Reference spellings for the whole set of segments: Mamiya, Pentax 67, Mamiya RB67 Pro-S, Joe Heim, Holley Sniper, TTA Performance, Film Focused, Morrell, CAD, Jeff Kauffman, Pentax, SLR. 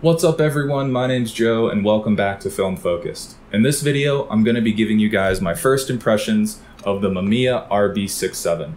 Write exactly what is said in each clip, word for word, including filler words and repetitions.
What's up everyone, my name's Joe and welcome back to Film Focused. In this video, I'm going to be giving you guys my first impressions of the Mamiya R B sixty-seven.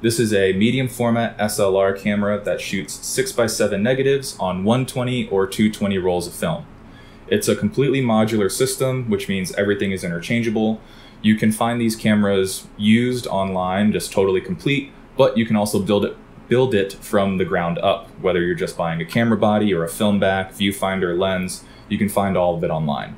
This is a medium format S L R camera that shoots six by seven negatives on one twenty or two twenty rolls of film. It's a completely modular system, which means everything is interchangeable. You can find these cameras used online, just totally complete, but you can also build it build it from the ground up. Whether you're just buying a camera body or a film back, viewfinder, lens, you can find all of it online.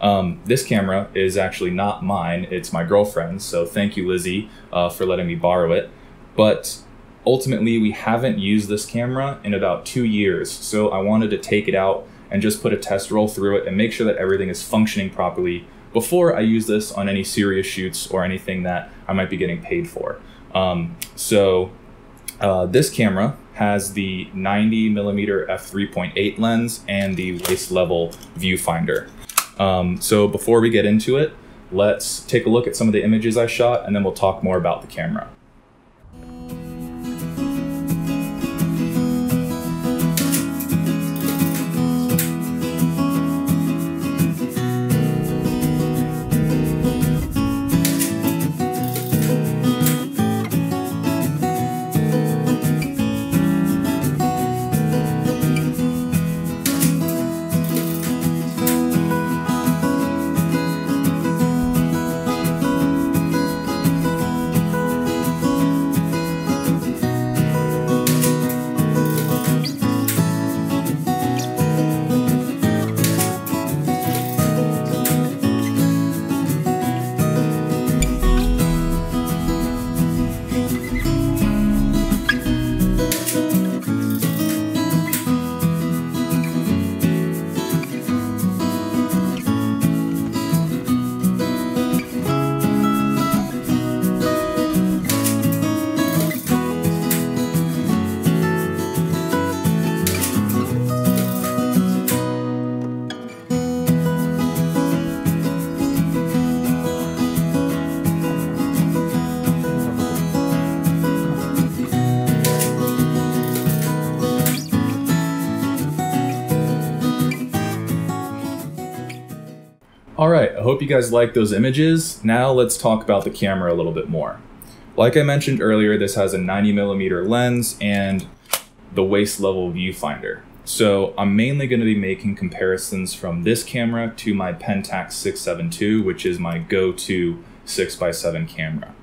Um, this camera is actually not mine, it's my girlfriend's, so thank you Lizzie uh, for letting me borrow it. But ultimately we haven't used this camera in about two years, so I wanted to take it out and just put a test roll through it and make sure that everything is functioning properly before I use this on any serious shoots or anything that I might be getting paid for. Um, so. Uh, this camera has the ninety millimeter f three point eight lens and the waist level viewfinder. Um, so before we get into it, let's take a look at some of the images I shot and then we'll talk more about the camera. All right, I hope you guys like those images. Now let's talk about the camera a little bit more. Like I mentioned earlier, this has a ninety millimeter lens and the waist level viewfinder. So I'm mainly gonna be making comparisons from this camera to my Pentax six seven two, which is my go-to six by seven camera.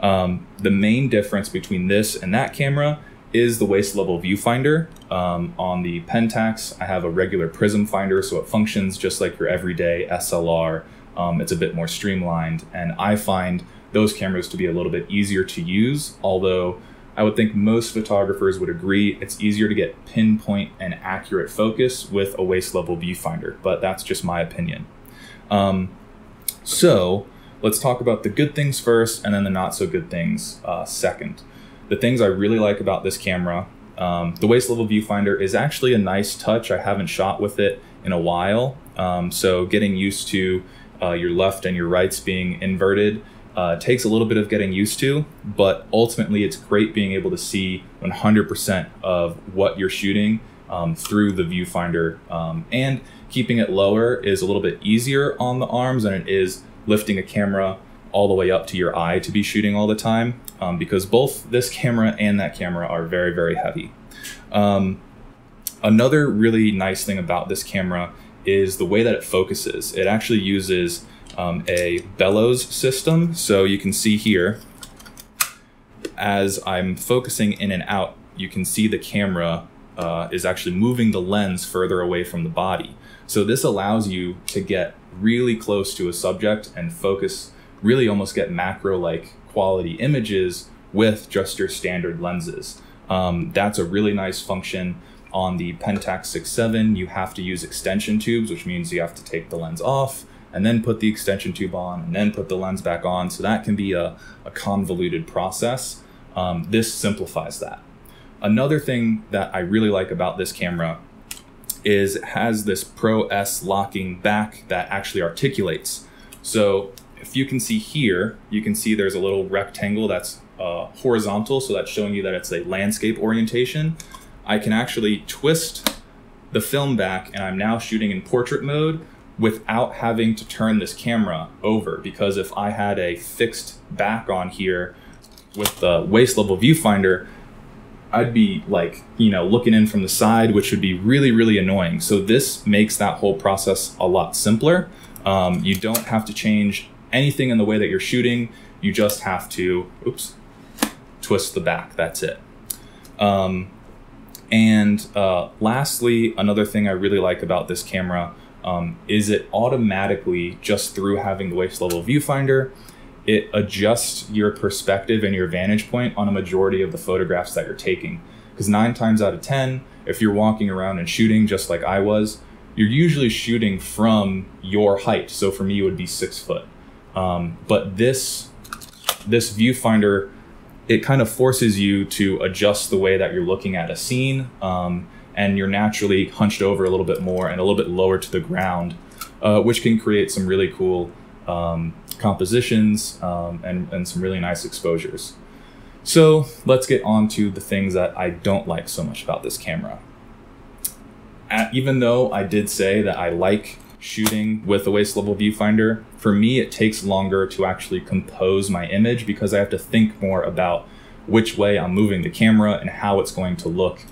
Um, the main difference between this and that camera is the waist level viewfinder. Um, on the Pentax, I have a regular prism finder, so it functions just like your everyday S L R. Um, it's a bit more streamlined, and I find those cameras to be a little bit easier to use, although I would think most photographers would agree it's easier to get pinpoint and accurate focus with a waist level viewfinder, but that's just my opinion. Um, so let's talk about the good things first, and then the not so good things uh, second. The things I really like about this camera, um, the waist level viewfinder is actually a nice touch. I haven't shot with it in a while. Um, so getting used to uh, your left and your rights being inverted uh, takes a little bit of getting used to, but ultimately it's great being able to see one hundred percent of what you're shooting um, through the viewfinder. Um, and keeping it lower is a little bit easier on the arms than it is lifting a camera all the way up to your eye to be shooting all the time, um, because both this camera and that camera are very, very heavy. Um, another really nice thing about this camera is the way that it focuses. It actually uses um, a bellows system. So you can see here, as I'm focusing in and out, you can see the camera uh, is actually moving the lens further away from the body. So this allows you to get really close to a subject and focus, really almost get macro-like quality images with just your standard lenses. Um, that's a really nice function. On the Pentax six seven, you have to use extension tubes, which means you have to take the lens off and then put the extension tube on and then put the lens back on. So that can be a, a convoluted process. Um, this simplifies that. Another thing that I really like about this camera is it has this Pro-S locking back that actually articulates. So if you can see here, you can see there's a little rectangle that's uh, horizontal, so that's showing you that it's a landscape orientation. I can actually twist the film back, and I'm now shooting in portrait mode without having to turn this camera over, because if I had a fixed back on here with the waist level viewfinder, I'd be like, you know, looking in from the side, which would be really, really annoying. So this makes that whole process a lot simpler. Um, you don't have to change anything in the way that you're shooting. You just have to, oops, twist the back, that's it. Um, and uh, lastly, another thing I really like about this camera um, is it automatically, just through having the waist level viewfinder, it adjusts your perspective and your vantage point on a majority of the photographs that you're taking. Because nine times out of ten, if you're walking around and shooting just like I was, you're usually shooting from your height. So for me, it would be six foot. Um, but this, this viewfinder, it kind of forces you to adjust the way that you're looking at a scene, um, and you're naturally hunched over a little bit more and a little bit lower to the ground, uh, which can create some really cool um, compositions um, and, and some really nice exposures. So let's get on to the things that I don't like so much about this camera. At, even though I did say that I like shooting with a waist level viewfinder, for me, it takes longer to actually compose my image because I have to think more about which way I'm moving the camera and how it's going to look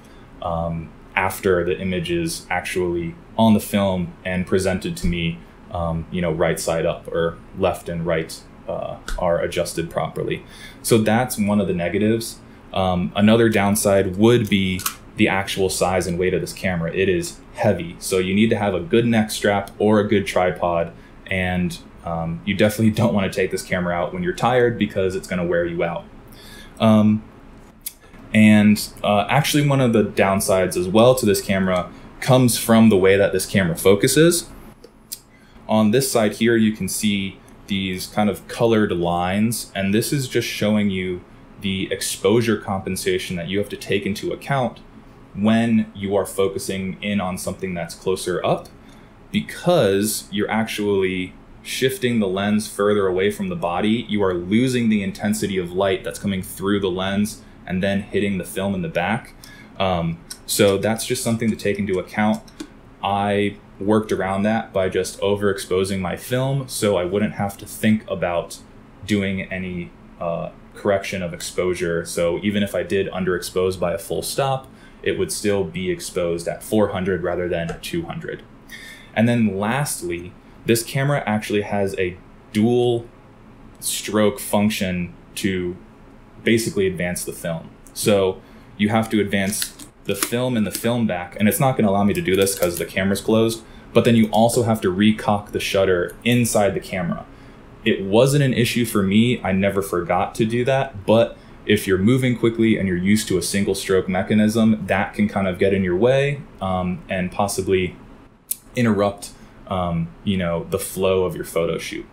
um, after the image is actually on the film and presented to me, um, you know, right side up, or left and right uh, are adjusted properly. So that's one of the negatives. Um, another downside would be the actual size and weight of this camera. It is heavy, so you need to have a good neck strap or a good tripod, and um, you definitely don't want to take this camera out when you're tired because it's going to wear you out. Um, and uh, actually, one of the downsides as well to this camera comes from the way that this camera focuses. On this side here, you can see these kind of colored lines, and this is just showing you the exposure compensation that you have to take into account when you are focusing in on something that's closer up, because you're actually shifting the lens further away from the body. You are losing the intensity of light that's coming through the lens and then hitting the film in the back. Um, so that's just something to take into account. I worked around that by just overexposing my film so I wouldn't have to think about doing any uh, correction of exposure. So even if I did underexpose by a full stop, it would still be exposed at four hundred rather than two hundred. And then lastly, this camera actually has a dual stroke function to basically advance the film. So you have to advance the film and the film back, and it's not going to allow me to do this because the camera's closed, but then you also have to recock the shutter inside the camera. It wasn't an issue for me. I never forgot to do that, but if you're moving quickly and you're used to a single stroke mechanism, that can kind of get in your way um, and possibly interrupt, um, you know, the flow of your photo shoot.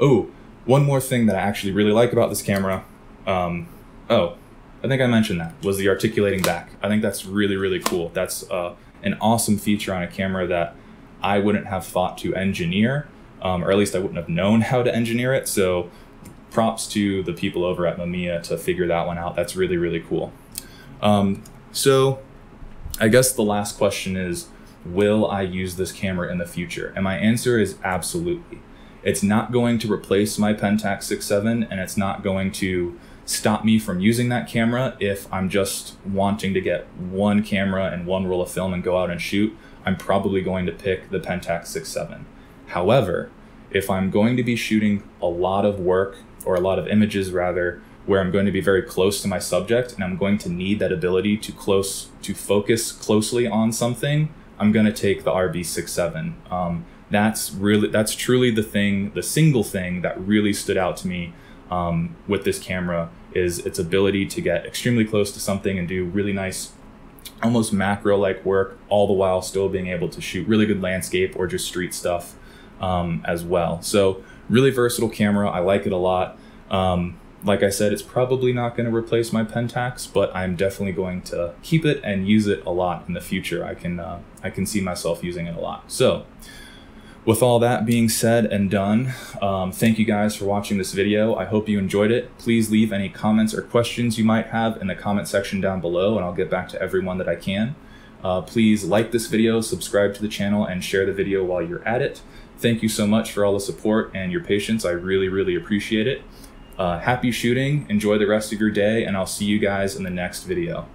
Oh, one more thing that I actually really like about this camera. Um, oh, I think I mentioned that was the articulating back. I think that's really, really cool. That's uh, an awesome feature on a camera that I wouldn't have thought to engineer, um, or at least I wouldn't have known how to engineer it. So props to the people over at Mamiya to figure that one out. That's really, really cool. Um, so I guess the last question is, will I use this camera in the future? And my answer is absolutely. It's not going to replace my Pentax six seven, and it's not going to stop me from using that camera if I'm just wanting to get one camera and one roll of film and go out and shoot. I'm probably going to pick the Pentax six seven. However, if I'm going to be shooting a lot of work, or a lot of images rather, where I'm going to be very close to my subject and I'm going to need that ability to close to focus closely on something, I'm going to take the R B sixty-seven. Um, that's really, that's truly the thing, the single thing that really stood out to me um, with this camera, is its ability to get extremely close to something and do really nice, almost macro-like work, all the while still being able to shoot really good landscape or just street stuff um, as well. So really versatile camera. I like it a lot. Um, like I said, it's probably not going to replace my Pentax, but I'm definitely going to keep it and use it a lot in the future. I can, uh, I can see myself using it a lot. So with all that being said and done, um, thank you guys for watching this video. I hope you enjoyed it. Please leave any comments or questions you might have in the comment section down below, and I'll get back to everyone that I can. Uh, please like this video, subscribe to the channel, and share the video while you're at it. Thank you so much for all the support and your patience. I really, really appreciate it. Uh, happy shooting, enjoy the rest of your day, and I'll see you guys in the next video.